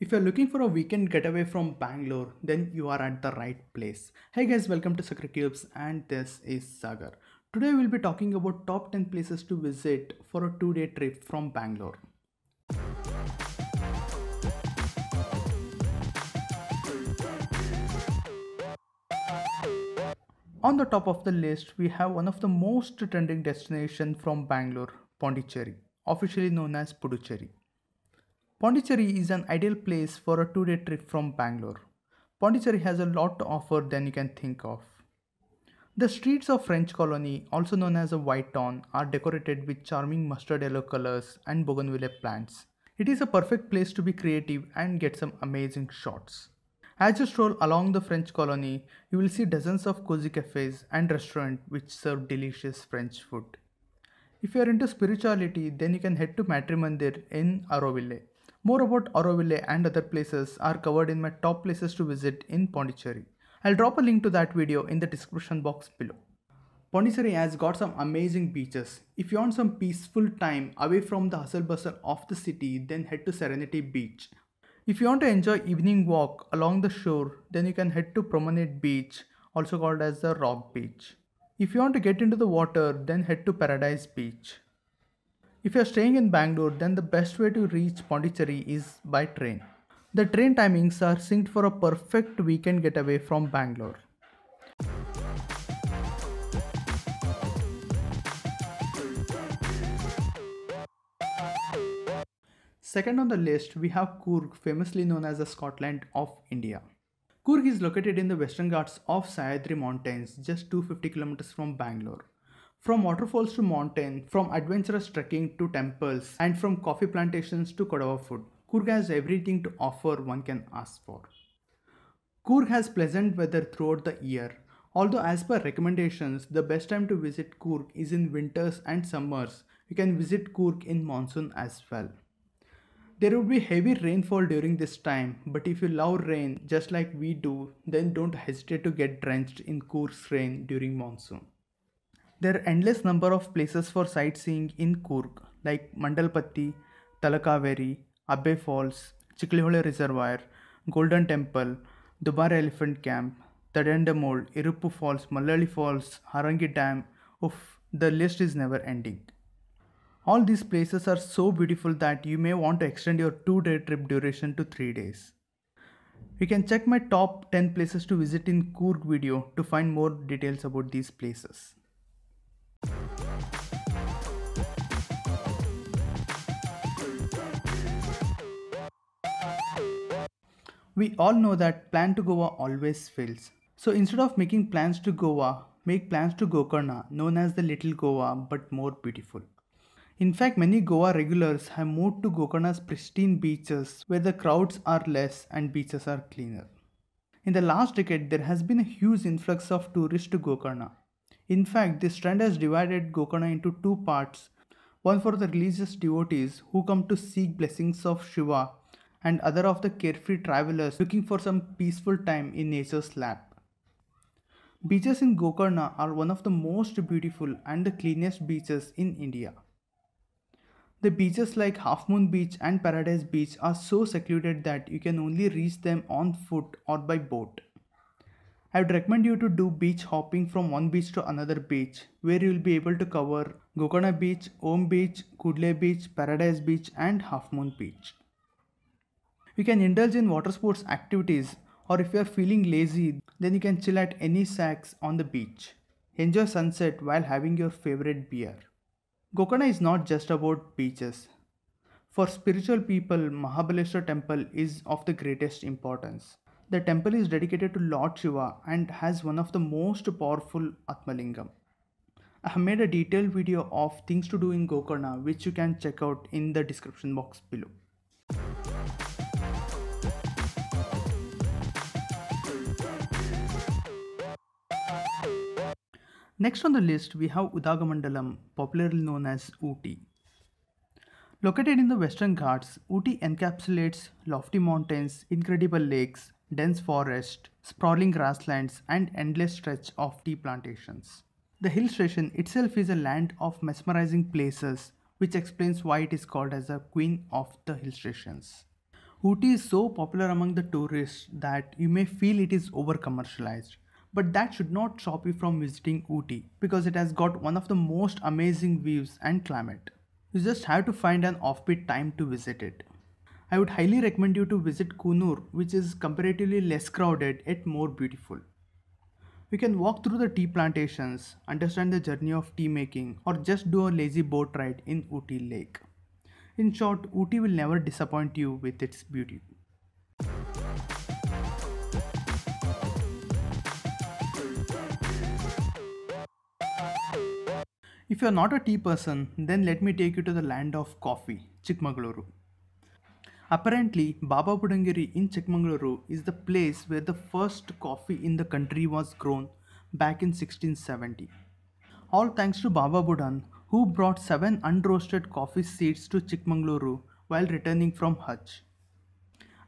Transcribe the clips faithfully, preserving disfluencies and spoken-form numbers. If you're looking for a weekend getaway from Bangalore, then you are at the right place. Hey guys, welcome to Sakre Cubes and this is Sagar. Today we'll be talking about top ten places to visit for a two-day trip from Bangalore. On the top of the list, we have one of the most trending destinations from Bangalore, Pondicherry, officially known as Puducherry. Pondicherry is an ideal place for a two-day trip from Bangalore. Pondicherry has a lot to offer than you can think of. The streets of French Colony, also known as a white town, are decorated with charming mustard yellow colors and bougainvillea plants. It is a perfect place to be creative and get some amazing shots. As you stroll along the French Colony, you will see dozens of cozy cafes and restaurants which serve delicious French food. If you are into spirituality, then you can head to Matrimandir in Auroville. More about Auroville and other places are covered in my top places to visit in Pondicherry. I'll drop a link to that video in the description box below. Pondicherry has got some amazing beaches. If you want some peaceful time away from the hustle bustle of the city, then head to Serenity Beach. If you want to enjoy evening walk along the shore, then you can head to Promenade Beach, also called as the Rock Beach. If you want to get into the water, then head to Paradise Beach. If you are staying in Bangalore, then the best way to reach Pondicherry is by train. The train timings are synced for a perfect weekend getaway from Bangalore. Second on the list, we have Coorg, famously known as the Scotland of India. Coorg is located in the western Ghats of Sahyadri Mountains, just two hundred fifty kilometers from Bangalore. From waterfalls to mountain, from adventurous trekking to temples, and from coffee plantations to Kodawa food, Coorg has everything to offer one can ask for. Coorg has pleasant weather throughout the year, although as per recommendations, the best time to visit Coorg is in winters and summers. You can visit Coorg in monsoon as well. There would be heavy rainfall during this time, but if you love rain just like we do, then don't hesitate to get drenched in Coorg's rain during monsoon. There are endless number of places for sightseeing in Coorg like Mandalpatti, Talakaveri, Abbey Falls, Chiklihole Reservoir, Golden Temple, Dubare Elephant Camp, Tadendamol, Iruppu Falls, Malali Falls, Harangi Dam. Oof, the list is never ending. All these places are so beautiful that you may want to extend your two-day trip duration to three days. You can check my top ten places to visit in Coorg video to find more details about these places. We all know that plan to Goa always fails. So instead of making plans to Goa, make plans to Gokarna, known as the Little Goa but more beautiful. In fact, many Goa regulars have moved to Gokarna's pristine beaches where the crowds are less and beaches are cleaner. In the last decade, there has been a huge influx of tourists to Gokarna. In fact, this trend has divided Gokarna into two parts, one for the religious devotees who come to seek blessings of Shiva and other of the carefree travelers looking for some peaceful time in nature's lap. Beaches in Gokarna are one of the most beautiful and the cleanest beaches in India. The beaches like Half Moon Beach and Paradise Beach are so secluded that you can only reach them on foot or by boat. I would recommend you to do beach hopping from one beach to another beach where you will be able to cover Gokarna Beach, Om Beach, Kudle Beach, Paradise Beach and Half Moon Beach. You can indulge in water sports activities, or if you are feeling lazy then you can chill at any shacks on the beach. Enjoy sunset while having your favorite beer. Gokarna is not just about beaches. For spiritual people, Mahabaleshwar temple is of the greatest importance. The temple is dedicated to Lord Shiva and has one of the most powerful Atmalingam. I have made a detailed video of things to do in Gokarna which you can check out in the description box below. Next on the list we have Udagamandalam, popularly known as Ooty. Located in the western Ghats, Ooty encapsulates lofty mountains, incredible lakes, dense forest, sprawling grasslands and endless stretch of tea plantations. The hill station itself is a land of mesmerizing places which explains why it is called as the queen of the hill stations. Ooty is so popular among the tourists that you may feel it is over-commercialized. But that should not stop you from visiting Ooty, because it has got one of the most amazing views and climate. You just have to find an offbeat time to visit it. I would highly recommend you to visit Kunur, which is comparatively less crowded yet more beautiful. You can walk through the tea plantations, understand the journey of tea making, or just do a lazy boat ride in Ooty Lake. In short, Ooty will never disappoint you with its beauty. If you are not a tea person, then let me take you to the land of coffee, Chikmagaluru. Apparently, Baba Puducherry in Chikmagaluru is the place where the first coffee in the country was grown back in sixteen seventy. All thanks to Baba Budan, who brought seven unroasted coffee seeds to Chikmagaluru while returning from Hajj.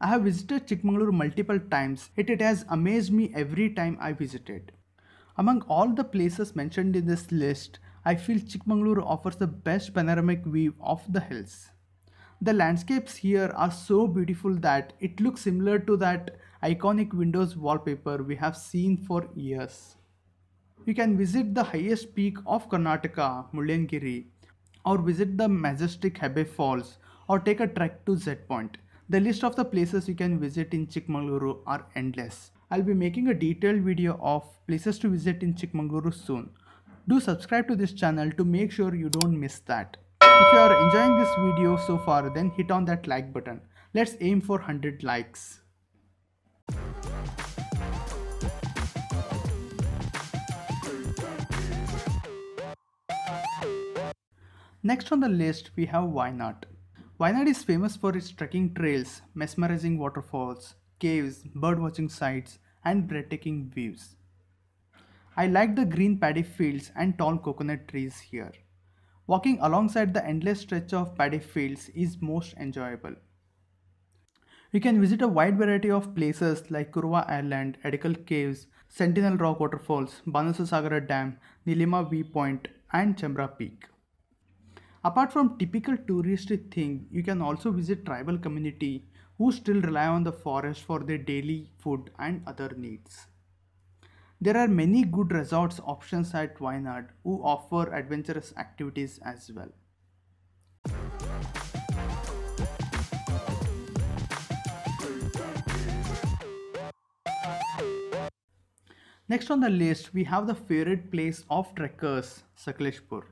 I have visited Chikmagaluru multiple times, yet it has amazed me every time I visited. Among all the places mentioned in this list, I feel Chikmagaluru offers the best panoramic view of the hills. The landscapes here are so beautiful that it looks similar to that iconic Windows wallpaper we have seen for years. You can visit the highest peak of Karnataka, Mullayanagiri, or visit the majestic Abbey Falls, or take a trek to Z Point. The list of the places you can visit in Chikmagaluru are endless. I'll be making a detailed video of places to visit in Chikmagaluru soon. Do subscribe to this channel to make sure you don't miss that. If you are enjoying this video so far, then hit on that like button. Let's aim for one hundred likes. Next on the list we have Wayanad. Wayanad is famous for its trekking trails, mesmerizing waterfalls, caves, bird-watching sites and breathtaking views. I like the green paddy fields and tall coconut trees here. Walking alongside the endless stretch of paddy fields is most enjoyable. You can visit a wide variety of places like Kurwa Island, Edical Caves, Sentinel Rock Waterfalls, Banasasagara Dam, Nilima Viewpoint and Chambra Peak. Apart from typical touristy thing, you can also visit tribal community who still rely on the forest for their daily food and other needs. There are many good resorts options at Wayanad who offer adventurous activities as well. Next on the list we have the favorite place of trekkers, Sakleshpur.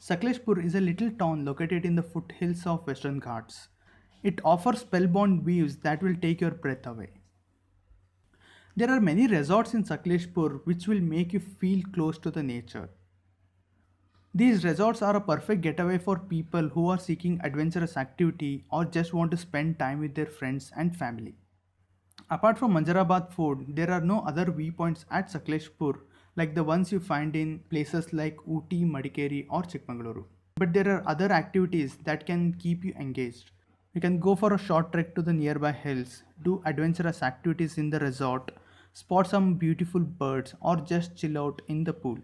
Sakleshpur is a little town located in the foothills of Western Ghats. It offers spellbound views that will take your breath away. There are many resorts in Sakleshpur which will make you feel close to the nature. These resorts are a perfect getaway for people who are seeking adventurous activity or just want to spend time with their friends and family. Apart from Manjarabad Fort, there are no other viewpoints at Sakleshpur like the ones you find in places like Ooty, Madikeri or Chikmagaluru. But there are other activities that can keep you engaged. You can go for a short trek to the nearby hills, do adventurous activities in the resort, spot some beautiful birds or just chill out in the pool.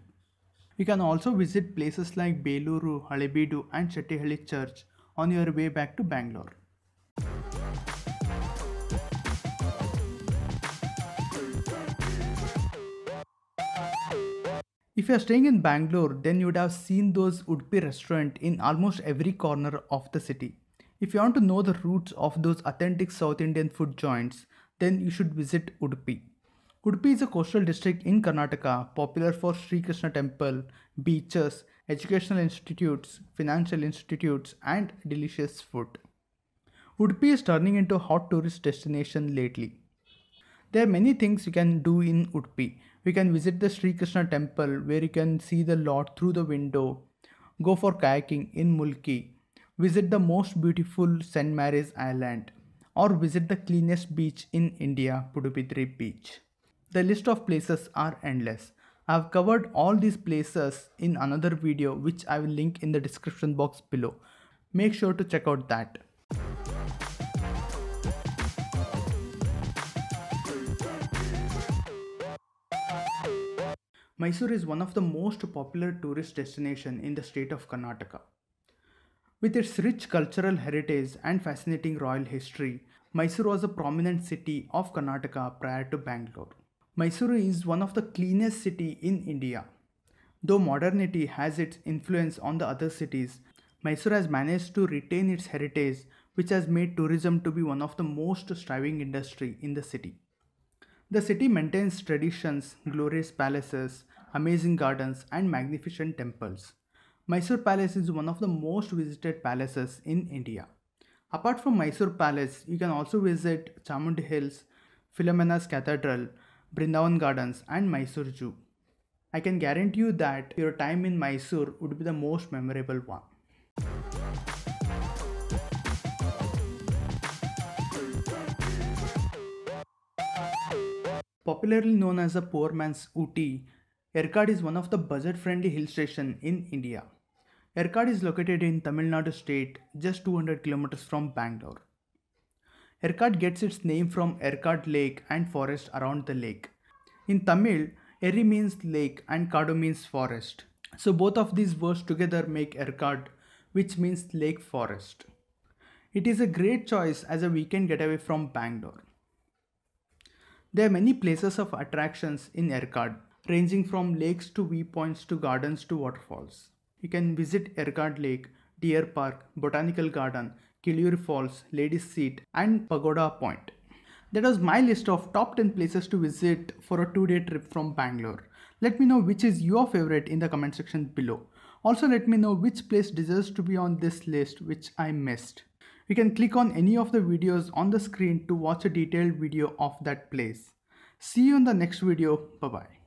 You can also visit places like Beluru, Halebeedu and Chettihalli Church on your way back to Bangalore. If you are staying in Bangalore, then you would have seen those Udupi restaurant in almost every corner of the city. If you want to know the roots of those authentic South Indian food joints, then you should visit Udupi. Udupi is a coastal district in Karnataka, popular for Sri Krishna temple, beaches, educational institutes, financial institutes and delicious food. Udupi is turning into a hot tourist destination lately. There are many things you can do in Udupi. You can visit the Sri Krishna temple where you can see the Lord through the window, go for kayaking in Mulki, visit the most beautiful Saint Mary's Island or visit the cleanest beach in India, Puducherry Beach. The list of places are endless. I have covered all these places in another video which I will link in the description box below. Make sure to check out that. Mysore is one of the most popular tourist destinations in the state of Karnataka. With its rich cultural heritage and fascinating royal history, Mysore was a prominent city of Karnataka prior to Bangalore. Mysore is one of the cleanest cities in India. Though modernity has its influence on the other cities, Mysore has managed to retain its heritage, which has made tourism to be one of the most thriving industry in the city. The city maintains traditions, glorious palaces, amazing gardens and magnificent temples. Mysore Palace is one of the most visited palaces in India. Apart from Mysore Palace, you can also visit Chamundi Hills, Philomena's Cathedral, Brindavan Gardens and Mysore Zoo. I can guarantee you that your time in Mysore would be the most memorable one. Popularly known as the poor man's Ooty, Yercaud is one of the budget-friendly hill stations in India. Yercaud is located in Tamil Nadu state, just two hundred kilometers from Bangalore. Yercaud gets its name from Yercaud lake and forest around the lake. In Tamil, Eri means lake and Kadu means forest. So both of these words together make Yercaud, which means lake forest. It is a great choice as a weekend getaway from Bangalore. There are many places of attractions in Yercaud, ranging from lakes to viewpoints to gardens to waterfalls. You can visit Yercaud Lake, Deer Park, Botanical Garden, Chiklihole Falls, Ladies Seat and Pagoda Point. That was my list of top ten places to visit for a two day trip from Bangalore. Let me know which is your favorite in the comment section below. Also let me know which place deserves to be on this list which I missed. You can click on any of the videos on the screen to watch a detailed video of that place. See you in the next video. Bye bye.